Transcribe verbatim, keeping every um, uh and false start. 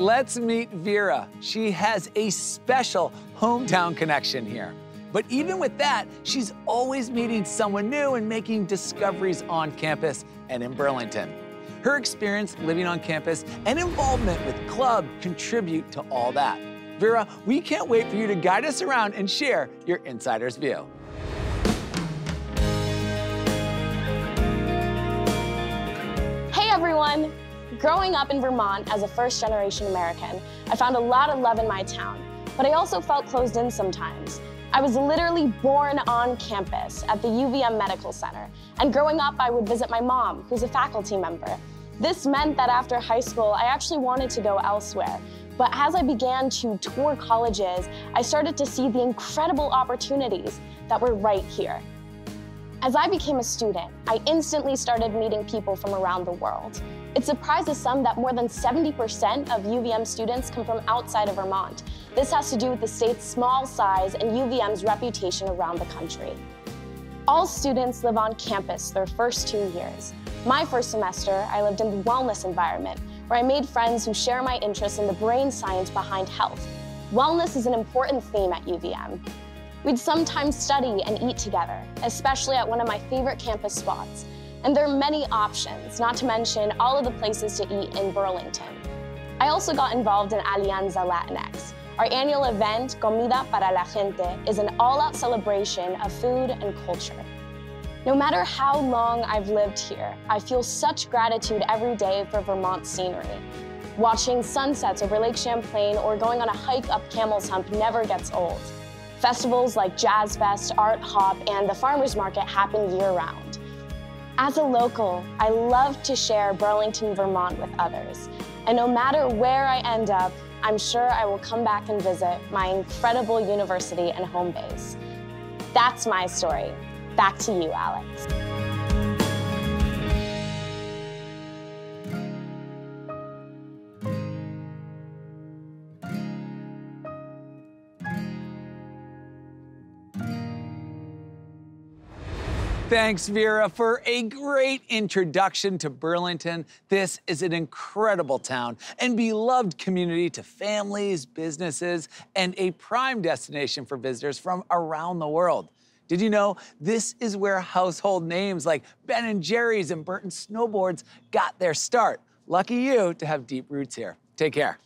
Let's meet Vera. She has a special hometown connection here. But even with that, she's always meeting someone new and making discoveries on campus and in Burlington. Her experience living on campus and involvement with club contribute to all that. Vera, we can't wait for you to guide us around and share your insider's view. Hey everyone! Growing up in Vermont as a first-generation American, I found a lot of love in my town, but I also felt closed in sometimes. I was literally born on campus at the U V M Medical Center, and growing up I would visit my mom, who's a faculty member. This meant that after high school, I actually wanted to go elsewhere. But as I began to tour colleges, I started to see the incredible opportunities that were right here. As I became a student, I instantly started meeting people from around the world. It surprises some that more than seventy percent of U V M students come from outside of Vermont. This has to do with the state's small size and U V M's reputation around the country. All students live on campus their first two years. My first semester, I lived in the wellness environment, where I made friends who share my interest in the brain science behind health. Wellness is an important theme at U V M. We'd sometimes study and eat together, especially at one of my favorite campus spots. And there are many options, not to mention all of the places to eat in Burlington. I also got involved in Alianza Latinx. Our annual event, Comida para la Gente, is an all-out celebration of food and culture. No matter how long I've lived here, I feel such gratitude every day for Vermont's scenery. Watching sunsets over Lake Champlain or going on a hike up Camel's Hump never gets old. Festivals like Jazz Fest, Art Hop, and the Farmers Market happen year-round. As a local, I love to share Burlington, Vermont with others. And no matter where I end up, I'm sure I will come back and visit my incredible university and home base. That's my story. Back to you, Alex. Thanks, Vera, for a great introduction to Burlington. This is an incredible town and beloved community to families, businesses, and a prime destination for visitors from around the world. Did you know this is where household names like Ben and Jerry's and Burton Snowboards got their start? Lucky you to have deep roots here. Take care.